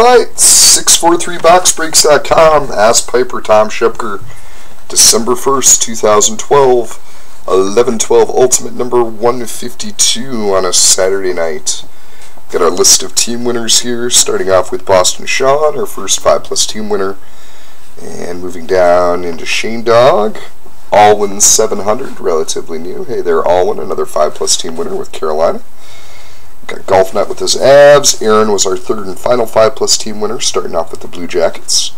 Alright, 643boxbreaks.com. Ask Piper, Tom Shepker, December 1st, 2012, 11-12 Ultimate number 152 on a Saturday night. Got our list of team winners here, starting off with Boston Shaw, our first 5-plus team winner, and moving down into Shane Dog, Alwyn 700, relatively new. Hey there, Alwyn, another 5-plus team winner with Carolina. Got Golfnut with his abs. Aaron was our third and final 5-plus team winner, starting off with the Blue Jackets.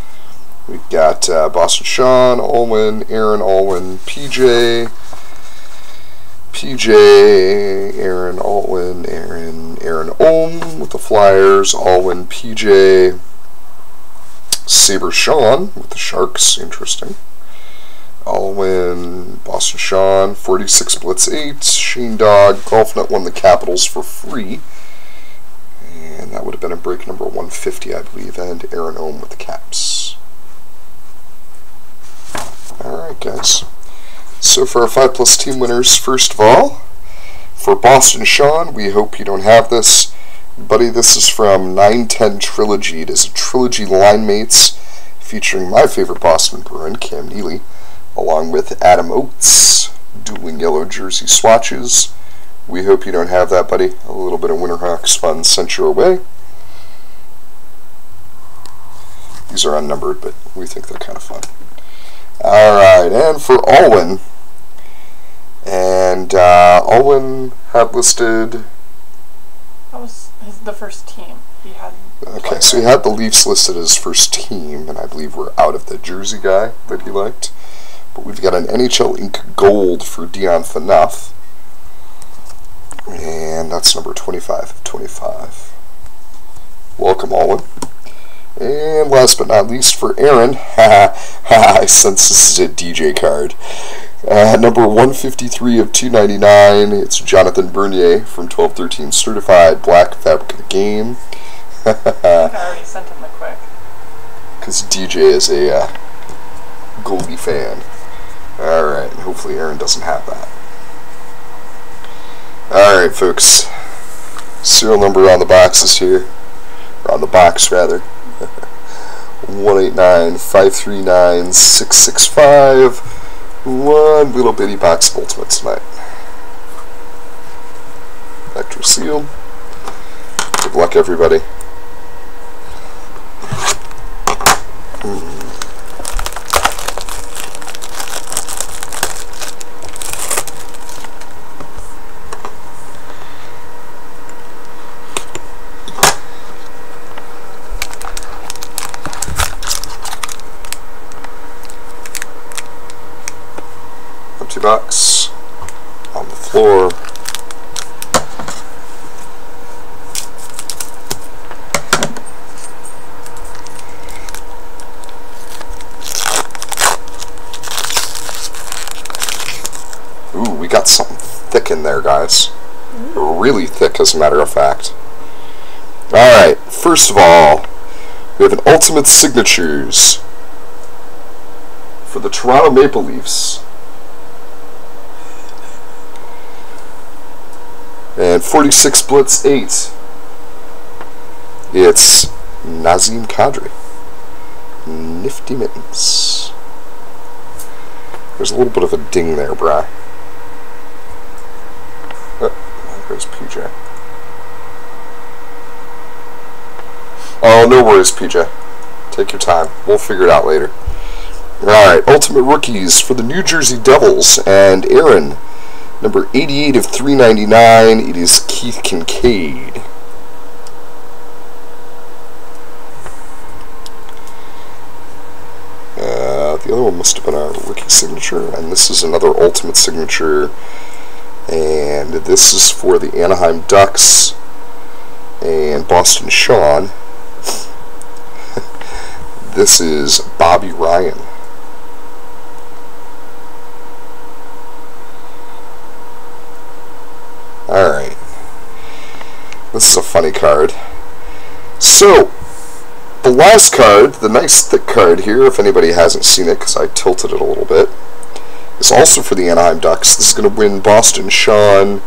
We've got Boston Sean, Alwyn, Aaron, Alwyn, PJ, Aaron, Alwyn, Aaron Ohm with the Flyers, Alwyn, PJ, Sabre Sean with the Sharks, interesting. Alwyn, Boston Sean, 46 Blitz 8, Shane Dog, Golfnut won the Capitals for free. And that would have been a break number 150, I believe, and Aaron Ohm with the Caps. Alright, guys. So for our 5-plus team winners, first of all, for Boston Sean, we hope you don't have this. Buddy, this is from 910 Trilogy. It is a trilogy line mates featuring my favorite Boston Bruin, Cam Neely, along with Adam Oates, dueling yellow jersey swatches. We hope you don't have that, buddy. A little bit of Winterhawks fun sent your way. These are unnumbered, but we think they're kind of fun. Alright, and for Alwyn, and Alwyn had listed... That was the first team. He had... Okay, so he had the Leafs listed as first team, and I believe we're out of the jersey guy that he liked. But we've got an NHL Ink Gold for Dion Phaneuf, and that's number 25 of 25. Welcome, Alwyn. And last but not least, for Aaron, I sense this is a DJ card. Number 153 of 299, it's Jonathan Bernier from 1213 Certified Black Fabric Game. I think I already sent him the quick. Because DJ is a Goldie fan. Alright, hopefully Aaron doesn't have that. Alright, folks. Serial number on the box is here. Or on the box, rather. 189-539-665. One little bitty box of Ultimate tonight. Vector seal. Good luck, everybody. Box on the floor. Ooh, we got something thick in there, guys. Really thick, as a matter of fact. Alright, first of all, we have an Ultimate Signatures for the Toronto Maple Leafs. And 46 Blitz 8, it's Nazim Kadri, Nifty Mittens. There's a little bit of a ding there, brah. Oh, there goes PJ. Oh, no worries, PJ. Take your time. We'll figure it out later. Alright, Ultimate Rookies for the New Jersey Devils and Aaron. Number 88 of 399, it is Keith Kincaid. The other one must have been a rookie signature, and this is another Ultimate signature. And this is for the Anaheim Ducks and Boston Sean. This is Bobby Ryan. Alright, this is a funny card. So, the last card, the nice thick card here, if anybody hasn't seen it because I tilted it a little bit, is also for the Anaheim Ducks. This is going to win Boston Sean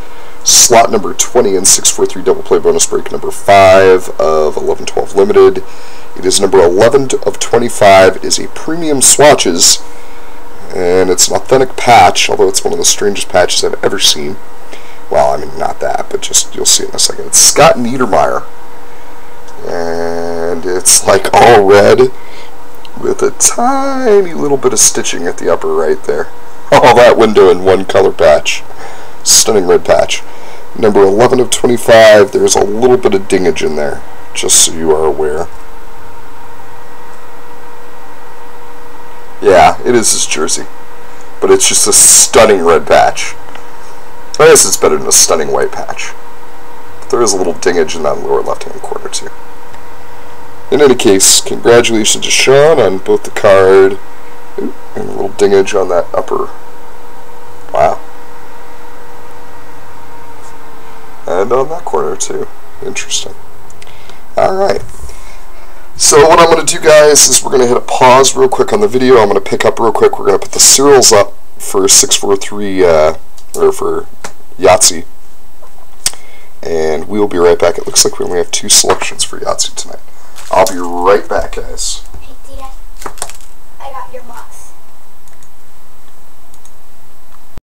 slot number 20 in 643 double play bonus break number 5 of 11-12 Limited. It is number 11 of 25. It is a premium swatches, and it's an authentic patch, although it's one of the strangest patches I've ever seen. Well, I mean, not that, but just, you'll see in a second. It's Scott Niedermeyer, and it's like all red with a tiny little bit of stitching at the upper right there. All that window in one color patch. Stunning red patch. Number 11 of 25, there's a little bit of dingage in there, just so you are aware. Yeah, it is his jersey, but it's just a stunning red patch. I guess it's better than a stunning white patch. But there is a little dingage in that lower left-hand corner, too. In any case, congratulations to Sean on both the card and a little dingage on that upper. Wow. And on that corner, too. Interesting. Alright. So what I'm going to do, guys, is we're going to hit a pause real quick on the video. I'm going to pick up real quick. We're going to put the serials up for 643, or for Yahtzee. And we'll be right back. It looks like we only have 2 selections for Yahtzee tonight. I'll be right back, guys. Hey, Dita, I got your box.